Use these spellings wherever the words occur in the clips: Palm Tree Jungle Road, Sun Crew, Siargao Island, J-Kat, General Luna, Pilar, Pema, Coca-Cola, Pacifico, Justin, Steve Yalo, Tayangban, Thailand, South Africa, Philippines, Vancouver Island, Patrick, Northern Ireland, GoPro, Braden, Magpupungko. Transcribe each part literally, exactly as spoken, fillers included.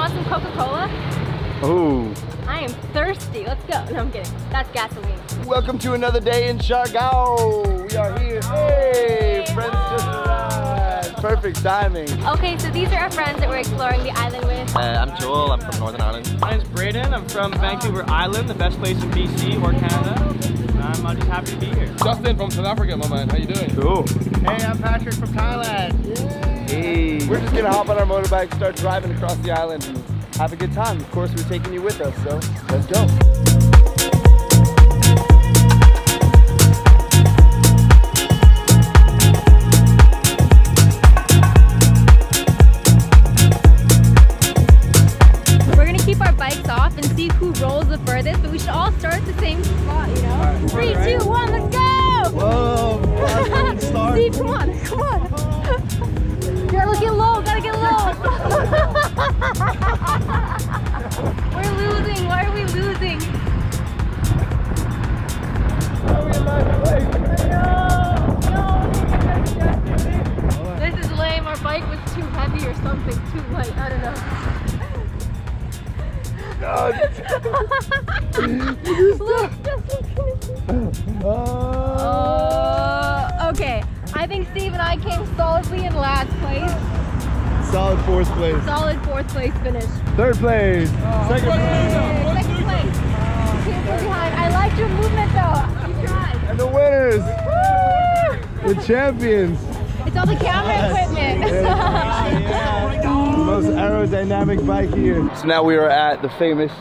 want some Coca-Cola? Oh. I am thirsty. Let's go. No, I'm kidding. That's gasoline. Welcome to another day in Siargao. We are here. Hey, hey. Friends just arrived. Perfect timing. Okay, so these are our friends that we're exploring the island with. Uh, I'm Joel. I'm from Northern Ireland. My name's Braden. I'm from Vancouver Island, the best place in B C or Canada. I'm uh, just happy to be here. Justin from South Africa, my man. How you doing? Cool. Hey, I'm Patrick from Thailand. Yeah. Hey. We're just gonna hop on our motorbike, start driving across the island, and have a good time. Of course, we're taking you with us, so let's go. uh, okay, I think Steve and I came solidly in last place. Solid fourth place. Solid fourth place finish. Third place. Oh, second place. Second place. Second place. Oh, you came from behind. I liked your movement though. You tried. And the winners. Woo! The champions. It's all the camera yes. equipment. Yeah. The most aerodynamic bike here. So now we are at the famous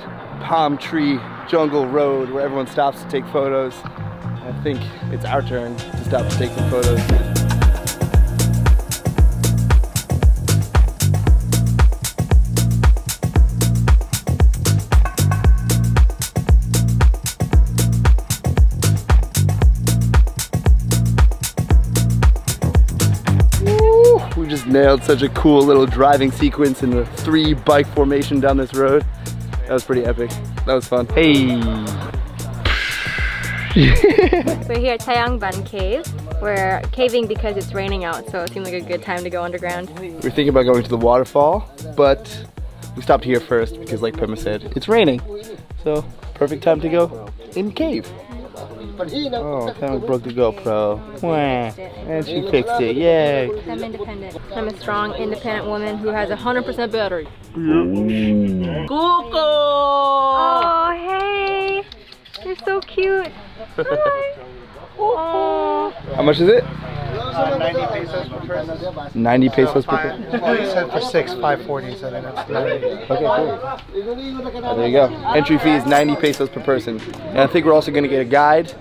Palm Tree Jungle Road, where everyone stops to take photos. I think it's our turn to stop to take some photos. Woo! We just nailed such a cool little driving sequence in the three bike formation down this road. That was pretty epic. That was fun. Hey! We're here at Tayangban Cave. We're caving because it's raining out, so it seemed like a good time to go underground. We were thinking about going to the waterfall, but we stopped here first because, like Pema said, it's raining. So, perfect time to go in cave. Oh, Pema broke the GoPro. And she fixed it, yay! I'm independent. I'm a strong, independent woman who has one hundred percent battery. Coco! Oh, hey! You're so cute! Hi! Oh. How much is it? Uh, ninety pesos per person. ninety pesos so per person? He said for six, five forty, so then that's ninety. Okay, cool. Oh, there you go. Entry fee is ninety pesos per person. And I think we're also going to get a guide,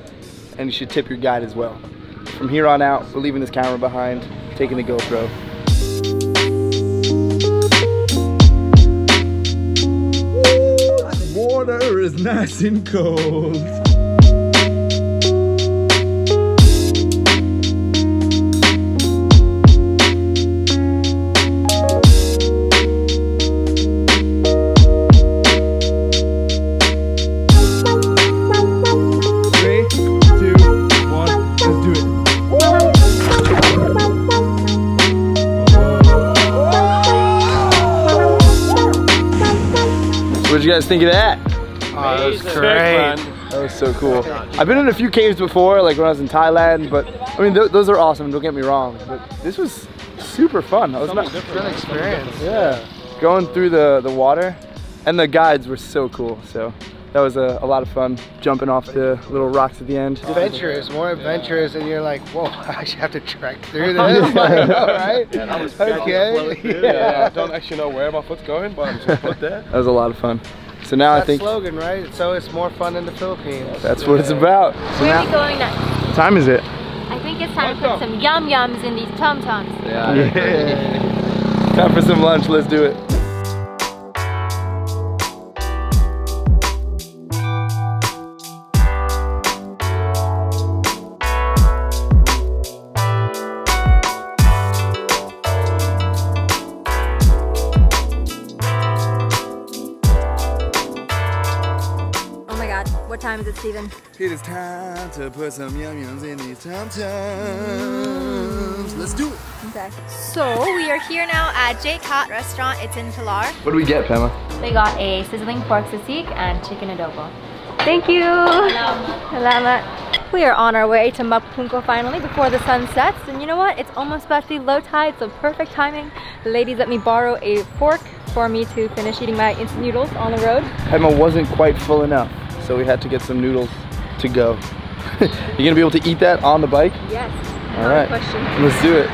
and you should tip your guide as well. From here on out, we're leaving this camera behind, taking the GoPro. The water is nice and cold. You guys think of that? Oh, that was great. That was so cool. I've been in a few caves before, like when I was in Thailand, but I mean, th those are awesome, don't get me wrong, but this was super fun. That was not a fun experience. Yeah, going through the, the water, and the guides were so cool, so that was a, a lot of fun, jumping off the little rocks at the end. Adventurous, more adventurous, and you're like, whoa, I actually have to trek through this. Like, all right, yeah, that was okay. Yeah. Yeah, I don't actually know where my foot's going, but I'm just put there. That was a lot of fun. So now that I think slogan, right? It's always more fun in the Philippines. That's yeah. what it's about. So where are we going next? What time is it? I think it's time Tom to put some yum yums in these tom toms. Yeah. yeah. Time for some lunch. Let's do it. Steven. It is time to put some yum yums in these tum tums. Let's do it. Okay. So we are here now at J-Kat restaurant. It's in Pilar. What do we get, Pema? They got a sizzling pork tzatziki and chicken adobo. Thank you. Salamat. Salamat. We are on our way to Magpupungko finally before the sun sets. And you know what? It's almost about to be low tide, so perfect timing. The ladies let me borrow a fork for me to finish eating my instant noodles on the road. Pema wasn't quite full enough, so we had to get some noodles to go. You're gonna be able to eat that on the bike? Yes. All right. Question. Let's do it.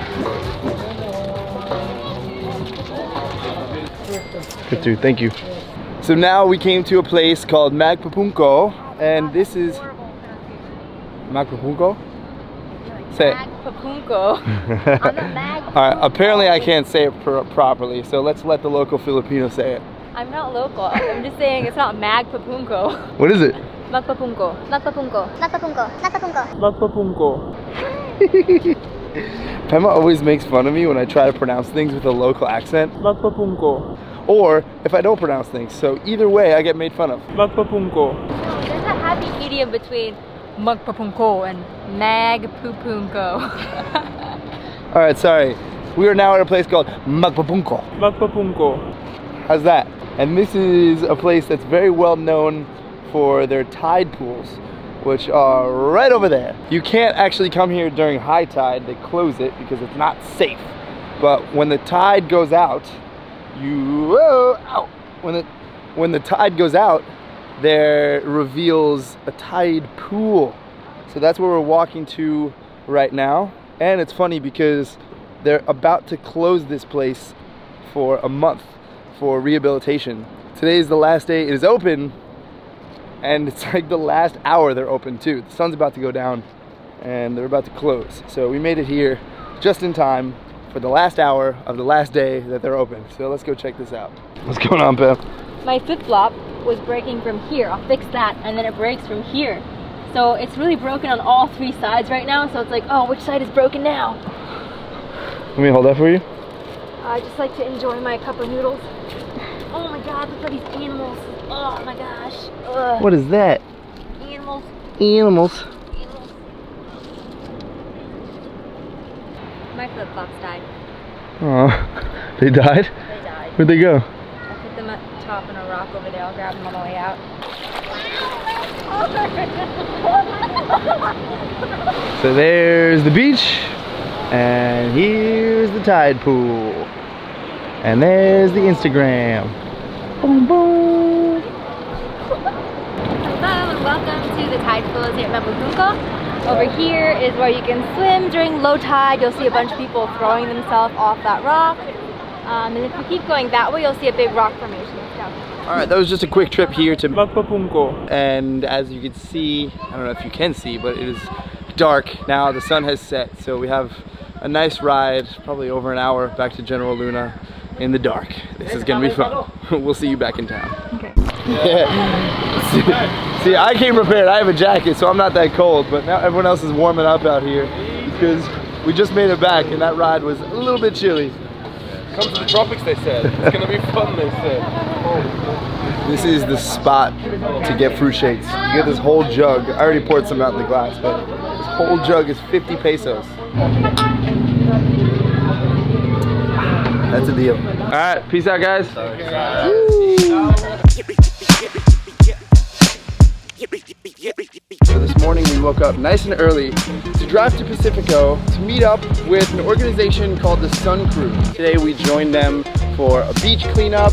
Good dude. Thank you. So now we came to a place called Magpupungko, and this is Magpupungko. Say it. Magpupungko. On the Magpupungko. All right. Apparently, I can't say it pro properly, so let's let the local Filipino say it. I'm not local. I'm just saying it's not Magpupungko. What is it? Magpupungko. Magpupungko. Magpupungko. Magpupungko. Magpupungko. Pema always makes fun of me when I try to pronounce things with a local accent. Magpupungko. Or if I don't pronounce things. So either way, I get made fun of. Magpupungko. No, there's a happy idiom between Magpupungko and Magpupungko. All right, sorry. We are now at a place called Magpupungko. Magpupungko. How's that? And this is a place that's very well known for their tide pools, which are right over there. You can't actually come here during high tide. They close it because it's not safe. But when the tide goes out, you, whoa, ow. When, it, when the tide goes out, there reveals a tide pool. So that's where we're walking to right now. And it's funny because they're about to close this place for a month for rehabilitation. Today is the last day it is open. And it's like the last hour they're open too. The sun's about to go down and they're about to close. So we made it here just in time for the last hour of the last day that they're open. So let's go check this out. What's going on, Pep? My flip-flop was breaking from here. I'll fix that. And then it breaks from here. So it's really broken on all three sides right now. So it's like, oh, which side is broken now? Let me hold that for you. I just like to enjoy my cup of noodles. Oh my God, look at these animals. Oh my gosh. Ugh. What is that? Animals. Animals. Animals. My flip-flops died. Oh, they died? They died. Where'd they go? I put them up top on a rock over there. I'll grab them on the way out. Wow, so there's the beach. And here's the tide pool. And there's the Instagram. Boom, boom. Welcome to the tide pools here at Magpupungko. Over here is where you can swim during low tide. You'll see a bunch of people throwing themselves off that rock. Um, and if you keep going that way, you'll see a big rock formation. Yeah. Alright, that was just a quick trip here to Magpupungko. And as you can see, I don't know if you can see, but it is dark now. The sun has set, so we have a nice ride, probably over an hour, back to General Luna in the dark. This is going to be fun. We'll see you back in town. Okay. Yeah. See, I came prepared. I have a jacket, so I'm not that cold, but now everyone else is warming up out here because we just made it back and that ride was a little bit chilly. Come to the tropics, they said. It's going to be fun, they said. Oh. This is the spot to get fruit shakes. You get this whole jug. I already poured some out in the glass, but this whole jug is fifty pesos. That's a deal. All right, peace out, guys. So this morning we woke up nice and early to drive to Pacifico to meet up with an organization called the Sun Crew. Today we joined them for a beach cleanup.